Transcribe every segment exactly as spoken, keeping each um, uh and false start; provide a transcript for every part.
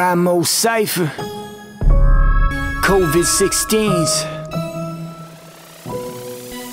Primo Cypher, COVID sixteens.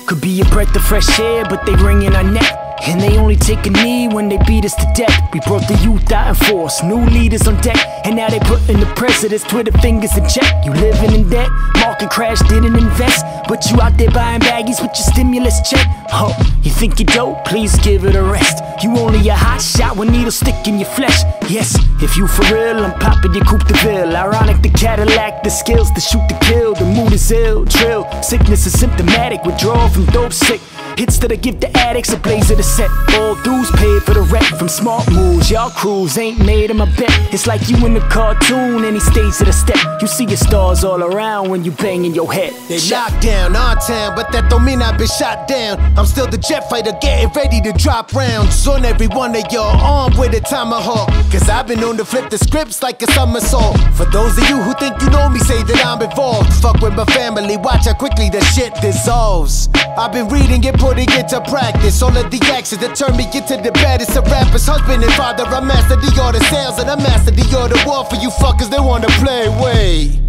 Could be a breath of fresh air, but they wringing our neck. And they only take a knee when they beat us to death. We brought the youth out in force, new leaders on deck. And now they putting the president's Twitter fingers in check. You living in debt, market crash, didn't invest. But you out there buying baggies with your stimulus check. Oh, you think you dope? Please give it a rest. You only a hot shot when needles stick in your flesh. Yes, if you for real, I'm popping your coupe de ville. Ironic the Cadillac, the skills to shoot the kill. The mood is ill, drill. Sickness is symptomatic, withdrawal from dope sick. Hits that I give the addicts, a blaze of the set. All dues paid for the rent from smart moves. Y'all crews ain't made them a bet. It's like you in the cartoon, any stage of the step. You see your stars all around when you banging your head. They locked down our town, but that don't mean I've been shot down. I'm still the jet fighter getting ready to drop rounds on every one of y'all, armed with a tomahawk. Cause I've been known to flip the scripts like a somersault. For those of you who think you know me, say that I'm involved. Fuck with my family, watch how quickly the shit dissolves. I've been reading it, putting it to practice. All of the actions that turn me into the baddest of rappers. Husband and father, I mastered the art of sales, and I mastered the art of war for you fuckers that wanna play. Way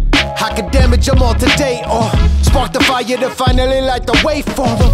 I could damage them all today, or spark the fire to finally light the way for them.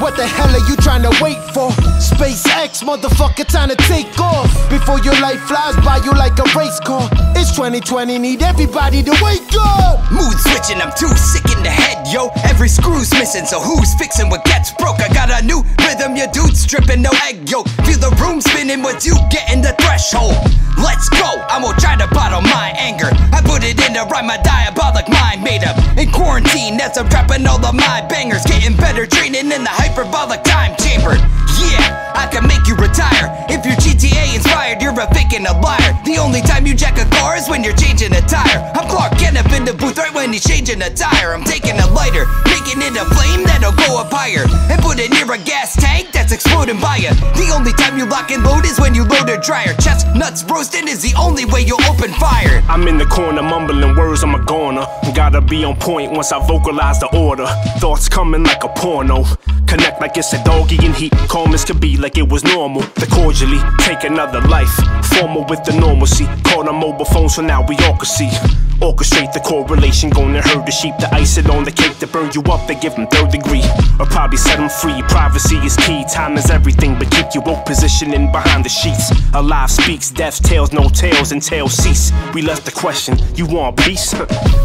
What the hell are you trying to wait for? SpaceX, motherfucker, time to take off. Before your life flies by you like a race car. It's twenty twenty, need everybody to wake up. Mood switching, I'm too sick in the head, yo. Every screw's missing, so who's fixing what gets broke? I got a new rhythm, your dude's dripping, no egg, yo. Feel the room spinning with you getting the threshold. Let's go, I'm gonna try to bottle my anger. I put it in to rhyme, my diabolic mind made up. In quarantine, that's I'm dropping all of my bangers. Getting better, training in the hyperbolic time chamber. Yeah, I can make you retire. If you're G T A inspired, you're a fake and a liar. The only time you jack a car is when you're changing a tire. I'm Clark Kent up in the booth right when he's changing a tire. I'm taking a lighter, making it a flame that'll go up higher. And put it near a gas tank that's exploding by you. The only time you lock and load is when you load a dryer. Chestnuts roasting is the only way you'll open fire. I'm in the corner mumbling words, I'm a goner. Gotta be on point once I vocalize the order. Thoughts coming like a porno. Connect like it's a doggy in heat. Calm as could be like it was normal. To cordially take another life. Formal with the normalcy. Call on mobile phone so now we all can see. Orchestrate the correlation. Gonna herd the sheep to ice it on the cake. To burn you up, they give them third degree. Or probably set them free. Privacy is key. Time is everything, but keep your woke positioning behind the sheets. Alive speaks, death's tales, no tales, and tales cease. We left the question, you want peace?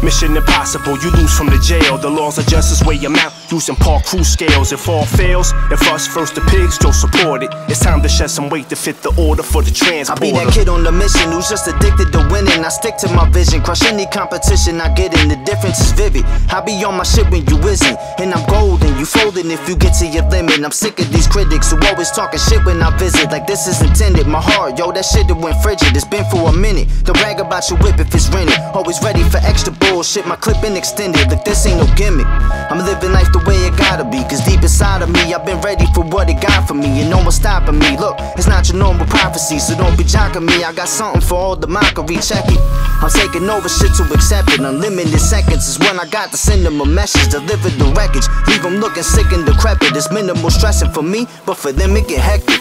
Mission impossible, you lose from the jail. The laws of justice weigh them out using Paul Crews scales. If all fails, if us first the pigs don't support it, it's time to shed some weight to fit the order for the transporter. I be that kid on the mission who's just addicted to winning. I stick to my vision, crush any competition I get in, the difference is vivid. I be on my shit when you isn't, and I'm golden, you folding if you get to your limit. I'm sick of these critics who always talking shit when I visit, like this is intended. My heart, yo, that shit that went frigid, it's been for a minute. Don't brag about your whip if it's rented, always ready for extra bullshit, my clip been extended. Look, this ain't no gimmick, I'm living life the way it gotta be. Cause deep inside of me, I've been ready for what it got for me, and no one's stopping me. Look, it's not your normal prophecy, so don't be jocking me. I got something for all the mockery, check it. I'm taking over shit to accept it. Unlimited seconds is when I got to send them a message, deliver the wreckage, leave them looking sick and decrepit. It's minimal stressing for me, but for them it get hectic.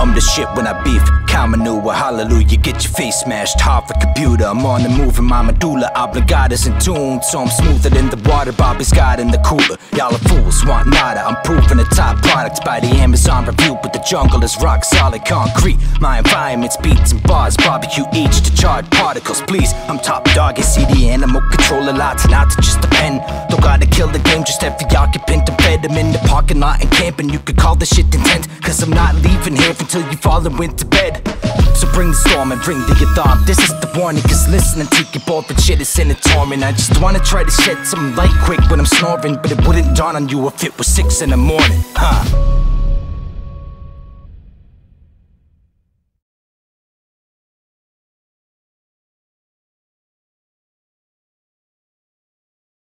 I'm the shit when I beef, Kamanua, hallelujah, get your face smashed, hard for computer, I'm on the move and my medulla oblongata's in tune, so I'm smoother than the water, Bobby Scott in the cooler, y'all are fools, want nada, I'm proving a top product by the Amazon review, but the jungle is rock solid concrete, my environment's beats and bars, barbecue each to charred particles, please, I'm top dog, I see the animal controller lots, not to just a pen, don't gotta kill the game, just every occupant, I'm fed, I'm in the parking lot and camping, you could call this shit intent, cause I'm not leaving here from till you fall and went to bed. So bring the storm and bring the alarm. This is the warning, cause listening to your boyfriend shit is in a torment. I just wanna try to shed some light quick when I'm snoring, but it wouldn't dawn on you if it was six in the morning. Huh.